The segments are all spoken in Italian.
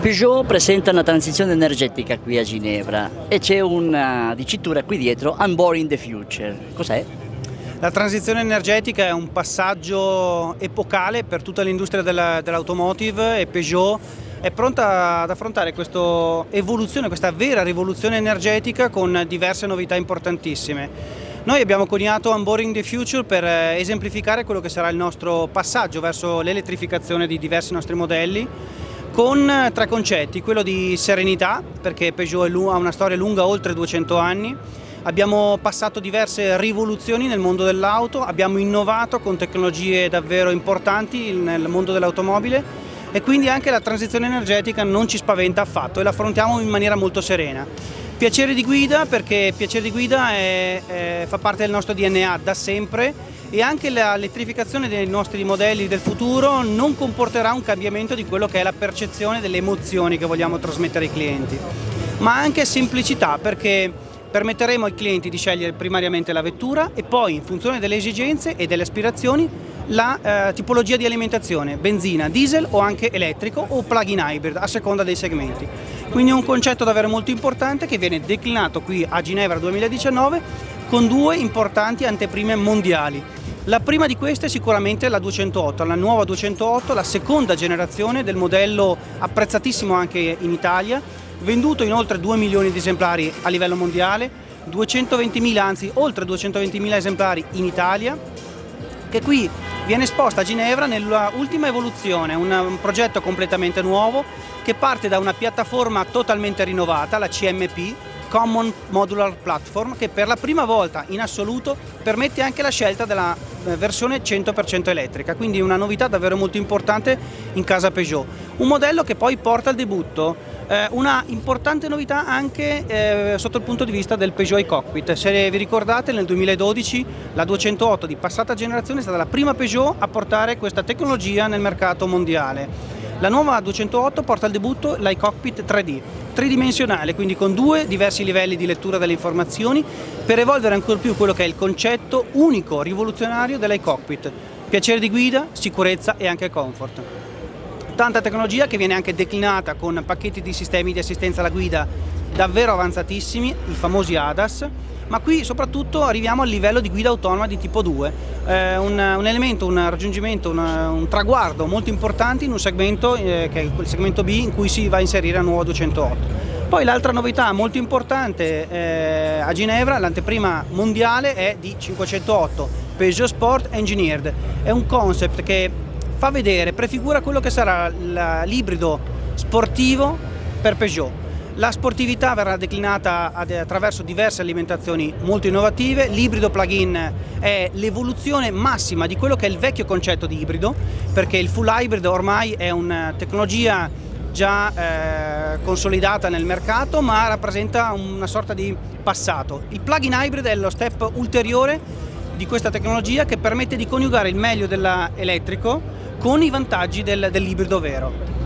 Peugeot presenta una transizione energetica qui a Ginevra e c'è una dicitura qui dietro, Unboring the Future. Cos'è? La transizione energetica è un passaggio epocale per tutta l'industria dell'automotive e Peugeot è pronta ad affrontare questa evoluzione, questa vera rivoluzione energetica con diverse novità importantissime. Noi abbiamo coniato Unboring the Future per esemplificare quello che sarà il nostro passaggio verso l'elettrificazione di diversi nostri modelli, con tre concetti: quello di serenità, perché Peugeot ha una storia lunga oltre 200 anni, abbiamo passato diverse rivoluzioni nel mondo dell'auto, abbiamo innovato con tecnologie davvero importanti nel mondo dell'automobile e quindi anche la transizione energetica non ci spaventa affatto e la affrontiamo in maniera molto serena. Piacere di guida, perché piacere di guida fa parte del nostro DNA da sempre e anche l'elettrificazione dei nostri modelli del futuro non comporterà un cambiamento di quello che è la percezione delle emozioni che vogliamo trasmettere ai clienti, ma anche semplicità, perché permetteremo ai clienti di scegliere primariamente la vettura e poi, in funzione delle esigenze e delle aspirazioni, la tipologia di alimentazione, benzina, diesel o anche elettrico o plug-in hybrid a seconda dei segmenti. Quindi è un concetto davvero molto importante che viene declinato qui a Ginevra 2019 con due importanti anteprime mondiali. La prima di queste è sicuramente la 208, la nuova 208, la seconda generazione del modello apprezzatissimo anche in Italia, venduto in oltre 2 milioni di esemplari a livello mondiale, 220.000, anzi oltre 220.000 esemplari in Italia, che qui viene esposta a Ginevra nell'ultima evoluzione, un progetto completamente nuovo che parte da una piattaforma totalmente rinnovata, la CMP, Common Modular Platform, che per la prima volta in assoluto permette anche la scelta della versione 100% elettrica, quindi una novità davvero molto importante in casa Peugeot. Un modello che poi porta al debutto una importante novità anche sotto il punto di vista del Peugeot i-Cockpit. Se vi ricordate, nel 2012 la 208 di passata generazione è stata la prima Peugeot a portare questa tecnologia nel mercato mondiale. La nuova 208 porta al debutto l'i-Cockpit 3D, tridimensionale, quindi con due diversi livelli di lettura delle informazioni per evolvere ancora più quello che è il concetto unico, rivoluzionario dell'i-Cockpit. Piacere di guida, sicurezza e anche comfort. Tanta tecnologia che viene anche declinata con pacchetti di sistemi di assistenza alla guida davvero avanzatissimi, i famosi ADAS, ma qui soprattutto arriviamo al livello di guida autonoma di tipo 2, un elemento, un raggiungimento, un traguardo molto importante in un segmento che è il segmento B, in cui si va a inserire la nuova 208. Poi l'altra novità molto importante a Ginevra, l'anteprima mondiale, è di 508, Peugeot Sport Engineered. È un concept che fa vedere, prefigura quello che sarà l'ibrido sportivo per Peugeot. La sportività verrà declinata attraverso diverse alimentazioni molto innovative. L'ibrido plug-in è l'evoluzione massima di quello che è il vecchio concetto di ibrido, perché il full hybrid ormai è una tecnologia già consolidata nel mercato, ma rappresenta una sorta di passato. Il plug-in hybrid è lo step ulteriore di questa tecnologia che permette di coniugare il meglio dell'elettrico con i vantaggi dell'ibrido vero.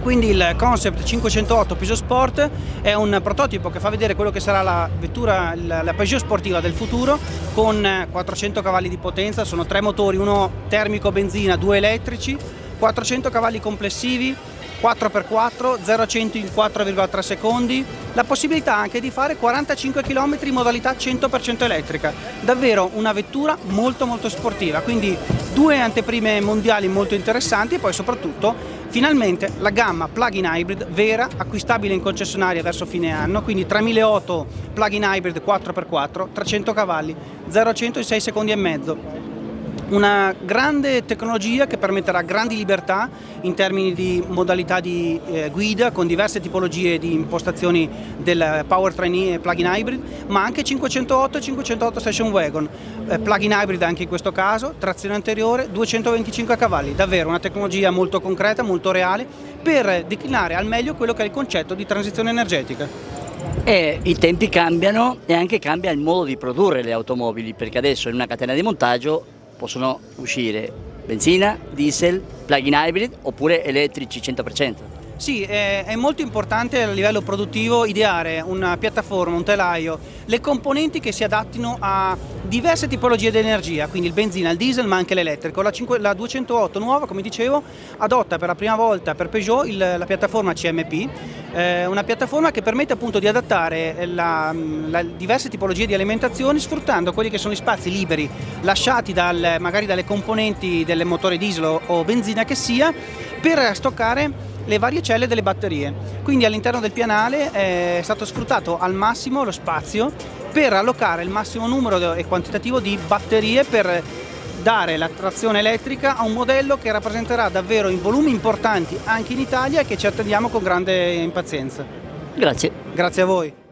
Quindi il concept 508 Peugeot Sport è un prototipo che fa vedere quello che sarà la vettura, la Peugeot sportiva del futuro, con 400 cavalli di potenza, sono tre motori, uno termico benzina, due elettrici, 400 cavalli complessivi, 4x4, 0-100 in 4,3 secondi, la possibilità anche di fare 45 km in modalità 100% elettrica, davvero una vettura molto molto sportiva, quindi due anteprime mondiali molto interessanti e poi soprattutto finalmente la gamma plug-in hybrid vera, acquistabile in concessionaria verso fine anno, quindi 3008 plug-in hybrid 4x4, 300 cavalli, 0-100 in 6 secondi e mezzo. Una grande tecnologia che permetterà grandi libertà in termini di modalità di guida con diverse tipologie di impostazioni del powertrain plug-in hybrid, ma anche 508 e 508 station wagon, plug-in hybrid anche in questo caso, trazione anteriore, 225 cavalli, davvero una tecnologia molto concreta, molto reale, per declinare al meglio quello che è il concetto di transizione energetica. E i tempi cambiano e anche cambia il modo di produrre le automobili, perché adesso in una catena di montaggio possono uscire benzina, diesel, plug-in hybrid oppure elettrici 100%. Sì, è molto importante a livello produttivo ideare una piattaforma, un telaio, le componenti che si adattino a diverse tipologie di energia, quindi il benzina, il diesel ma anche l'elettrico. La 208 nuova, come dicevo, adotta per la prima volta per Peugeot la piattaforma CMP, una piattaforma che permette appunto di adattare diverse tipologie di alimentazione sfruttando quelli che sono gli spazi liberi lasciati magari dalle componenti del motore diesel o benzina che sia, per stoccare le varie celle delle batterie. Quindi all'interno del pianale è stato sfruttato al massimo lo spazio per allocare il massimo numero e quantitativo di batterie per dare la trazione elettrica a un modello che rappresenterà davvero in volumi importanti anche in Italia e che ci attendiamo con grande impazienza. Grazie. Grazie a voi.